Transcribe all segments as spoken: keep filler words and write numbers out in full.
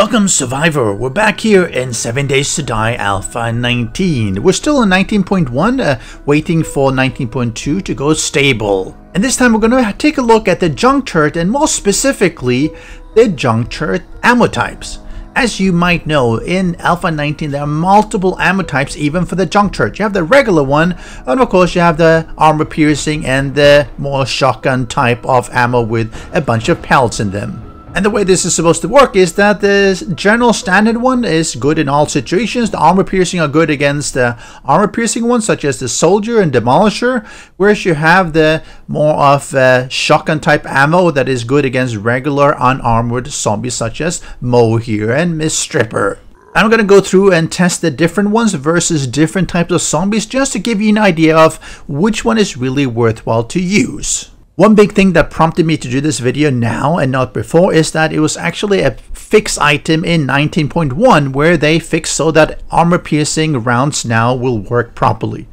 Welcome, Survivor! We're back here in seven days to die Alpha nineteen. We're still in nineteen point one, uh, waiting for nineteen point two to go stable. And this time we're going to take a look at the junk turret, and more specifically, the junk turret ammo types. As you might know, in Alpha nineteen there are multiple ammo types even for the junk turret. You have the regular one, and of course you have the armor piercing and the more shotgun type of ammo with a bunch of pellets in them. And the way this is supposed to work is that the general standard one is good in all situations. The armor piercing are good against the armor piercing ones, such as the Soldier and Demolisher, whereas you have the more of uh, shotgun type ammo that is good against regular unarmored zombies such as Mo here and Miss Stripper. I'm going to go through and test the different ones versus different types of zombies just to give you an idea of which one is really worthwhile to use. One big thing that prompted me to do this video now and not before is that it was actually a fix item in nineteen point one where they fixed so that armor piercing rounds now will work properly.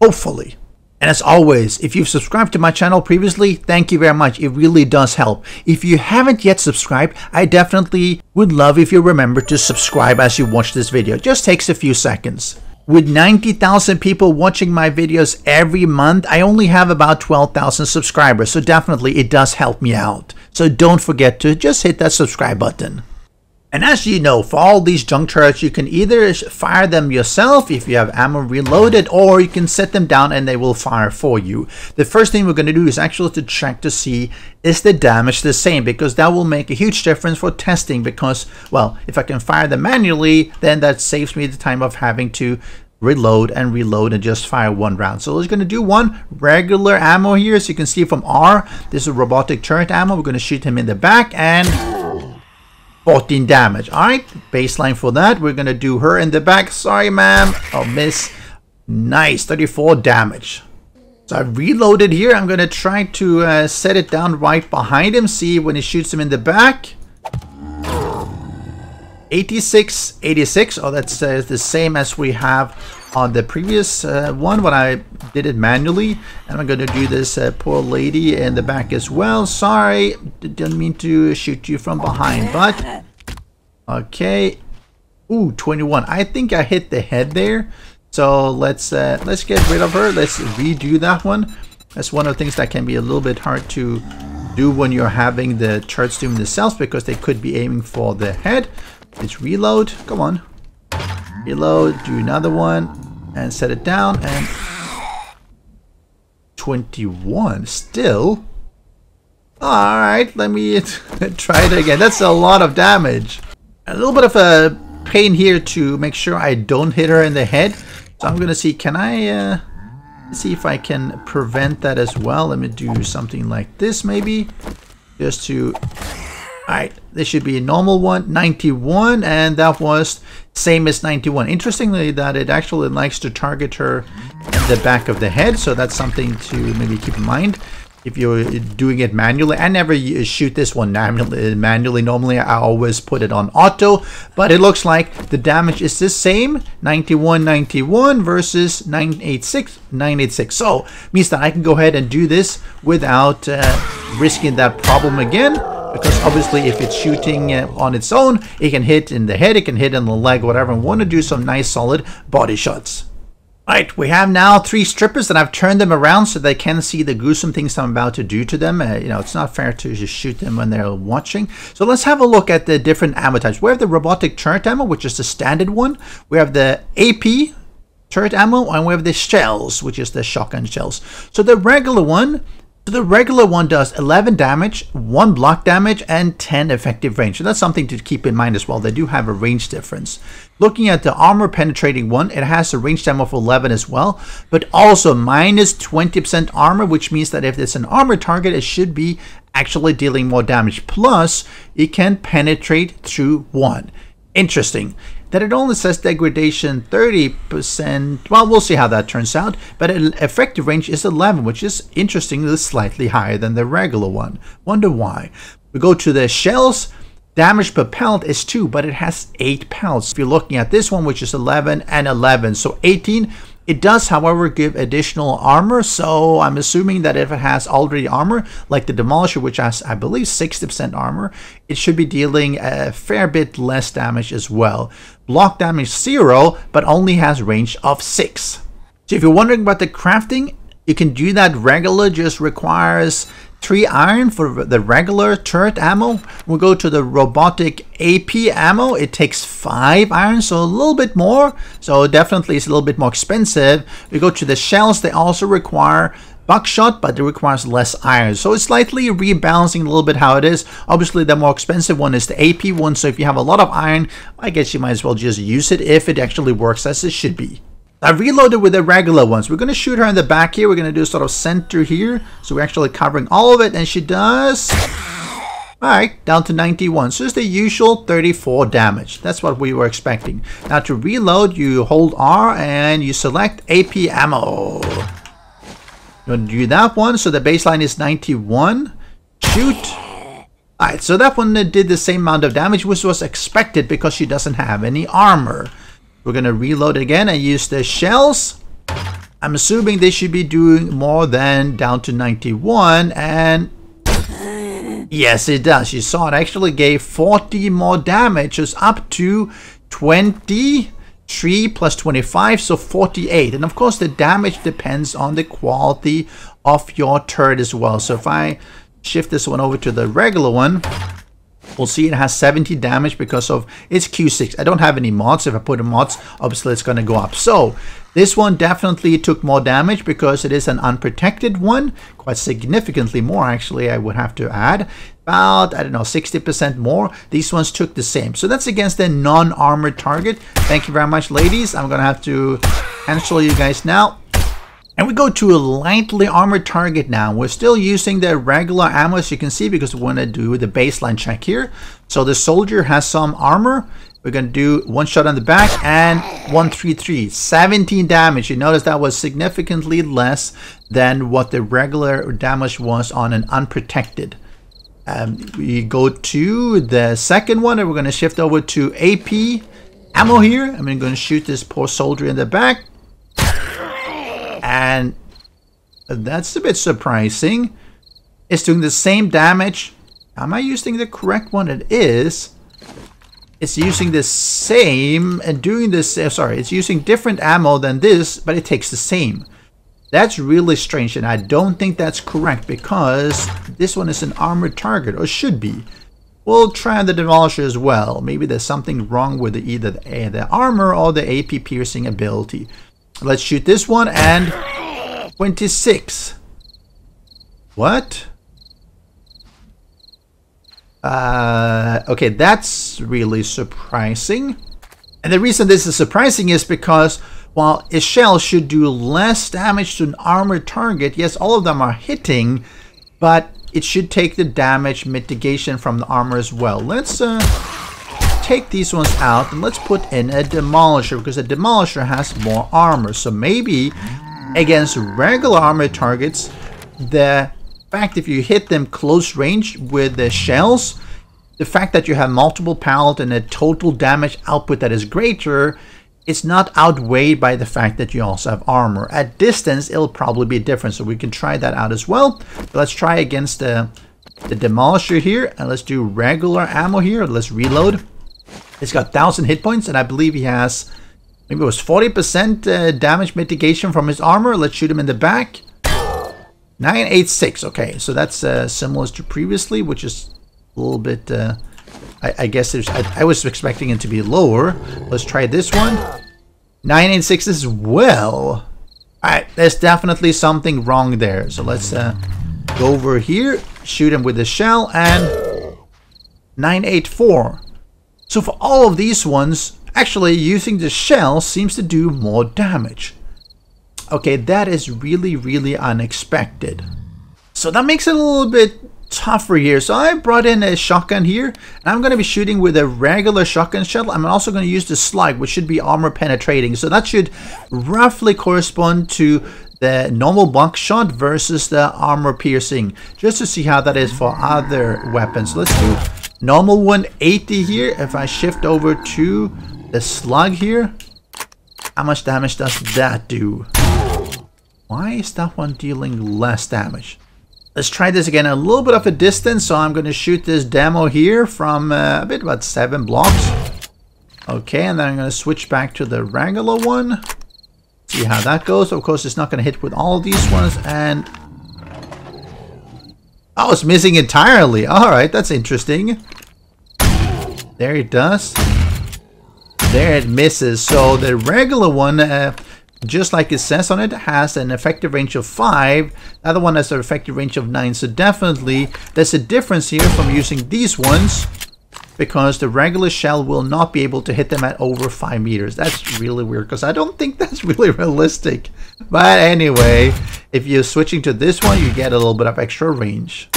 Hopefully. And as always, if you've subscribed to my channel previously, thank you very much. It really does help. If you haven't yet subscribed, I definitely would love if you remember to subscribe as you watch this video. It just takes a few seconds. With ninety thousand people watching my videos every month, I only have about twelve thousand subscribers, so definitely it does help me out. So don't forget to just hit that subscribe button. And as you know, for all these junk turrets, you can either fire them yourself if you have ammo reloaded, or you can set them down and they will fire for you. The first thing we're going to do is actually to check to see is the damage the same, because that will make a huge difference for testing, because, well, if I can fire them manually, then that saves me the time of having to reload and reload and just fire one round. So we're going to do one regular ammo here. As you can see from R, this is robotic turret ammo. We're going to shoot him in the back and fourteen damage. Alright, baseline for that. We're going to do her in the back. Sorry, ma'am. Oh, miss. Nice, thirty-four damage. So I've reloaded here. I'm going to try to uh, set it down right behind him. See when he shoots him in the back. eighty-six, eighty-six. Oh, that's uh, the same as we have on the previous uh, one when I did it manually. And I'm going to do this uh, poor lady in the back as well. Sorry, didn't mean to shoot you from behind, but okay. Ooh, twenty-one. I think I hit the head there. So let's uh, let's get rid of her. Let's redo that one. That's one of the things that can be a little bit hard to do when you're having the turrets doing themselves, because they could be aiming for the head. Let's reload. Come on. Reload. Do another one. And set it down. And twenty-one. Still. Alright. Let me try it again. That's a lot of damage. A little bit of a pain here to make sure I don't hit her in the head. So I'm going to see. Can I uh, see if I can prevent that as well? Let me do something like this maybe. Just to... Alright, this should be a normal one, ninety-one, and that was same as ninety-one. Interestingly, that it actually likes to target her in the back of the head, so that's something to maybe keep in mind if you're doing it manually. I never shoot this one manually. Normally, I always put it on auto, but it looks like the damage is the same, ninety-one, ninety-one versus nine eighty-six, nine eighty-six. So, means that I can go ahead and do this without uh, risking that problem again. Because obviously if it's shooting uh, on its own, it can hit in the head, it can hit in the leg, whatever. I want to do some nice solid body shots. Alright, we have now three strippers, and I've turned them around so they can see the gruesome things I'm about to do to them. Uh, you know, it's not fair to just shoot them when they're watching. So let's have a look at the different ammo types. We have the robotic turret ammo, which is the standard one. We have the A P turret ammo, and we have the shells, which is the shotgun shells. So the regular one... So the regular one does eleven damage, one block damage, and ten effective range. So that's something to keep in mind as well. They do have a range difference. Looking at the armor penetrating one, it has a range time of eleven as well, but also minus twenty percent armor, which means that if it's an armor target, it should be actually dealing more damage. Plus, it can penetrate through one. Interesting that it only says degradation thirty percent. Well, we'll see how that turns out, but effective range is eleven, which is interestingly slightly higher than the regular one. Wonder why. We go to the shells. Damage per pellet is two, but it has eight pellets. If you're looking at this one, which is eleven and eleven, so eighteen, It does, however, give additional armor, so I'm assuming that if it has already armor, like the Demolisher, which has, I believe, sixty percent armor, it should be dealing a fair bit less damage as well. Block damage zero, but only has range of six. So if you're wondering about the crafting, you can do that regular, just requires three iron for the regular turret ammo. We'll go to the robotic A P ammo. It takes five iron, so a little bit more. So definitely it's a little bit more expensive. We go to the shells. They also require buckshot, but it requires less iron. So it's slightly rebalancing a little bit how it is. Obviously the more expensive one is the A P one. So if you have a lot of iron, I guess you might as well just use it if it actually works as it should be. I reloaded with the regular ones. We're going to shoot her in the back here. We're going to do sort of center here. So we're actually covering all of it. And she does... Alright, down to ninety-one. So it's the usual thirty-four damage. That's what we were expecting. Now to reload, you hold R and you select A P ammo. You want to do that one. So the baseline is ninety-one. Shoot. Alright, so that one did the same amount of damage, which was expected because she doesn't have any armor. We're going to reload again and use the shells. I'm assuming they should be doing more than down to ninety-one, and yes it does. You saw it actually gave forty more damage. It's up to twenty-three plus twenty-five, so forty-eight. And of course the damage depends on the quality of your turret as well. So if I shift this one over to the regular one, we'll see it has seventy damage because of its Q six. I don't have any mods. If I put in mods, obviously it's going to go up. So this one definitely took more damage because it is an unprotected one. Quite significantly more, actually, I would have to add. About, I don't know, sixty percent more. These ones took the same. So that's against the non-armored target. Thank you very much, ladies. I'm going to have to cancel you guys now. And we go to a lightly armored target now. We're still using the regular ammo, as you can see, because we want to do the baseline check here. So the soldier has some armor. We're going to do one shot on the back and one thirty-three. seventeen damage. You notice that was significantly less than what the regular damage was on an unprotected. Um, we go to the second one and we're going to shift over to A P ammo here. I'm going to shoot this poor soldier in the back. And that's a bit surprising. It's doing the same damage. Am I using the correct one? It is. It's using the same and doing this. Sorry, it's using different ammo than this, but it takes the same. That's really strange, and I don't think that's correct because this one is an armored target, or should be. We'll try the Demolisher as well. Maybe there's something wrong with the, either the, the armor or the A P piercing ability. Let's shoot this one and twenty-six. What? Uh, okay, that's really surprising. And the reason this is surprising is because while a shell should do less damage to an armored target, yes, all of them are hitting, but it should take the damage mitigation from the armor as well. Let's... Uh, take these ones out and let's put in a Demolisher because a Demolisher has more armor. So maybe against regular armor targets, the fact if you hit them close range with the shells, the fact that you have multiple pallets and a total damage output that is greater, it's not outweighed by the fact that you also have armor. At distance, it'll probably be different, so we can try that out as well. But let's try against the, the Demolisher here, and let's do regular ammo here. Let's reload. He's got one thousand hit points, and I believe he has, maybe it was forty percent uh, damage mitigation from his armor. Let's shoot him in the back. nine eighty-six, okay. So that's uh, similar to previously, which is a little bit, uh, I, I guess there's, I, I was expecting it to be lower. Let's try this one. nine eighty-six as well. All right, there's definitely something wrong there. So let's uh, go over here, shoot him with the shell, and nine eighty-four. So for all of these ones, actually using the shell seems to do more damage. Okay, that is really, really unexpected. So that makes it a little bit tougher here. So I brought in a shotgun here, and I'm going to be shooting with a regular shotgun shell. I'm also going to use the slug, which should be armor penetrating. So that should roughly correspond to the normal buckshot versus the armor piercing, just to see how that is for other weapons. Let's do it. Normal one eighty here. If I shift over to the slug here, How much damage does that do? Why is that one dealing less damage? Let's try this again a little bit of a distance. So I'm going to shoot this demo here from uh, a bit about seven blocks. Okay, and then I'm going to switch back to the regular one. See how that goes. Of course, it's not going to hit with all these ones. And oh, it's missing entirely. All right, that's interesting. There it does. There it misses. So the regular one, Uh, just like it says on it, has an effective range of five. The other one has an effective range of nine. So definitely there's a difference here from using these ones, because the regular shell will not be able to hit them at over five meters. That's really weird, because I don't think that's really realistic. But anyway, if you're switching to this one, you get a little bit of extra range.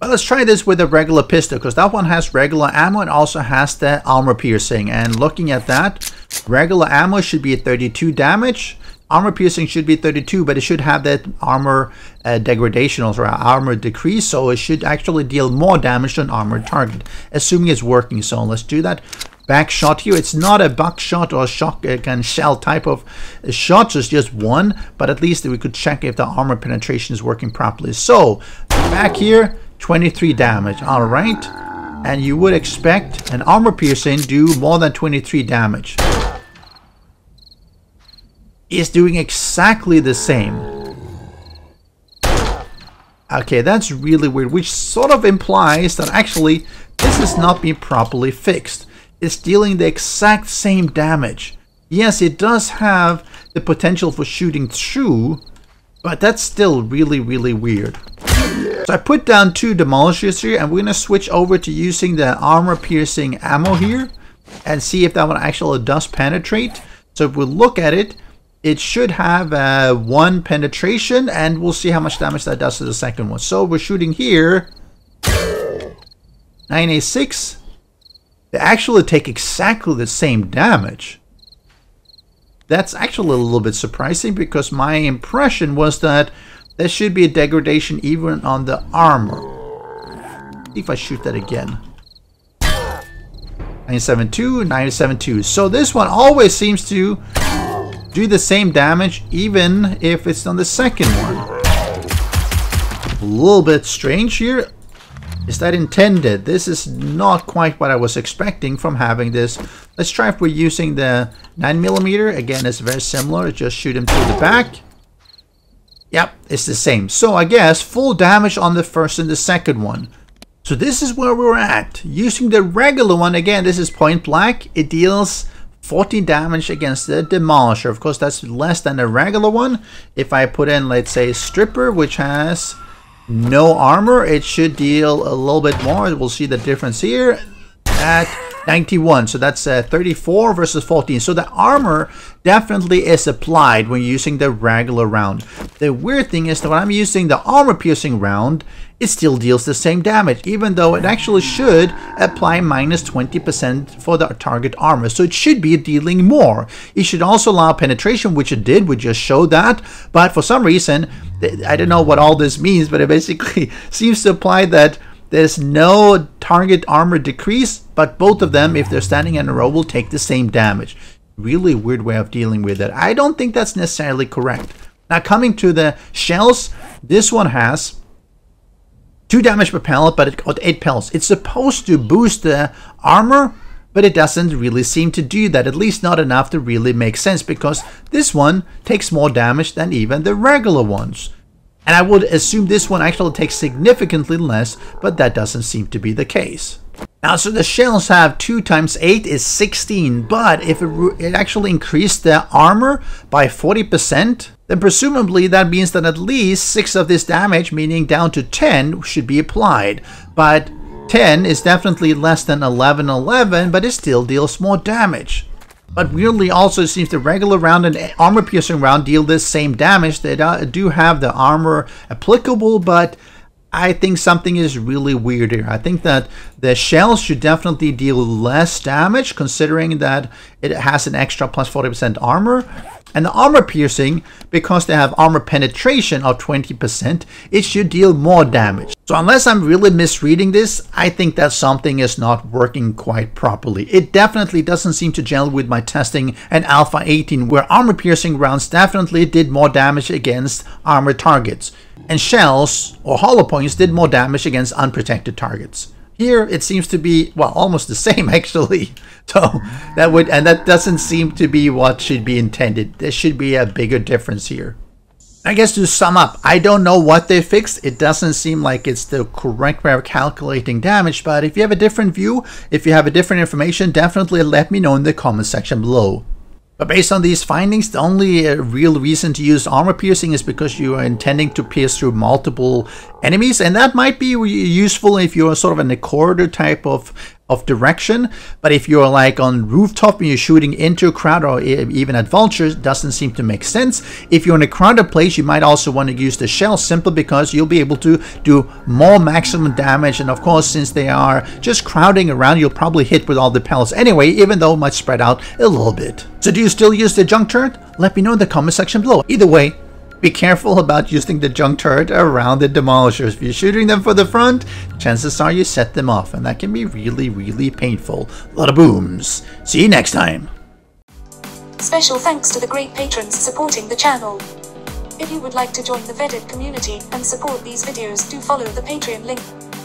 Well, let's try this with a regular pistol, because that one has regular ammo and also has the armor piercing. And looking at that, regular ammo should be at thirty-two damage. Armor piercing should be thirty-two, but it should have that armor uh, degradation or armor decrease, so it should actually deal more damage to an armored target, assuming it's working. So let's do that back shot here. It's not a buckshot or shotgun shell type of shot, so it's just one, but at least we could check if the armor penetration is working properly. So back here, twenty-three damage. All right, and you would expect an armor piercing do more than twenty-three damage. Is doing exactly the same. Okay, that's really weird, which sort of implies that actually this is not being properly fixed. It's dealing the exact same damage. Yes, it does have the potential for shooting through, but that's still really, really weird. So I put down two demolishers here, and we're gonna switch over to using the armor piercing ammo here and see if that one actually does penetrate. So if we look at it, it should have uh, one penetration, and we'll see how much damage that does to the second one. So we're shooting here, nine A six. They actually take exactly the same damage. That's actually a little bit surprising, because my impression was that there should be a degradation even on the armor. If I shoot that again, nine seven two, nine seven two. So this one always seems to do the same damage, even if it's on the second one. A little bit strange here. Is that intended? This is not quite what I was expecting from having this. Let's try if we're using the nine millimeter. Again, it's very similar. Just shoot him through the back. Yep, it's the same. So I guess full damage on the first and the second one. So this is where we're at. Using the regular one, again, this is point blank. It deals fourteen damage against the Demolisher. Of course, that's less than a regular one. If I put in, let's say, Stripper, which has no armor, it should deal a little bit more. We'll see the difference here at ninety-one. So that's uh, thirty-four versus fourteen. So the armor definitely is applied when using the regular round. The weird thing is that when I'm using the armor-piercing round, it still deals the same damage, even though it actually should apply minus twenty percent for the target armor. So it should be dealing more. It should also allow penetration, which it did. We just showed that. But for some reason, I don't know what all this means, but it basically seems to apply that there's no target armor decrease, but both of them, if they're standing in a row, will take the same damage. Really weird way of dealing with it. I don't think that's necessarily correct. Now, coming to the shells, this one has two damage per pellet, but it got eight pellets. It's supposed to boost the armor, but it doesn't really seem to do that, at least not enough to really make sense, because this one takes more damage than even the regular ones. And I would assume this one actually takes significantly less, but that doesn't seem to be the case. Now, so the shells have two times eight is sixteen, but if it, it actually increased the armor by forty percent, then presumably that means that at least six of this damage, meaning down to ten, should be applied. But ten is definitely less than eleven eleven, but it still deals more damage. But weirdly, also, it seems the regular round and armor-piercing round deal the same damage. They do have the armor applicable, but I think something is really weird here. I think that the shells should definitely deal less damage, considering that it has an extra plus forty percent armor. And the armor piercing, because they have armor penetration of twenty percent, it should deal more damage. So unless I'm really misreading this, I think that something is not working quite properly. It definitely doesn't seem to gel with my testing and Alpha eighteen, where armor piercing rounds definitely did more damage against armor targets, and shells or hollow points did more damage against unprotected targets. Here it seems to be, well, almost the same actually. So that would, and that doesn't seem to be what should be intended. There should be a bigger difference here. I guess to sum up, I don't know what they fixed. It doesn't seem like it's the correct way of calculating damage, but if you have a different view, if you have a different information, definitely let me know in the comment section below. But based on these findings, the only uh, real reason to use armor piercing is because you are intending to pierce through multiple enemies, and that might be useful if you are sort of in a corridor type of of direction. But if you're like on rooftop and you're shooting into a crowd or even at vultures, doesn't seem to make sense. If you're in a crowded place, you might also want to use the shell, simply because you'll be able to do more maximum damage. And of course, since they are just crowding around, you'll probably hit with all the pellets anyway, even though it might spread out a little bit. So do you still use the junk turret? Let me know in the comment section below. Either way, be careful about using the junk turret around the demolishers. If you're shooting them for the front, chances are you set them off, and that can be really, really painful. A lot of booms. See you next time. Special thanks to the great patrons supporting the channel. If you would like to join the vetted community and support these videos, do follow the Patreon link.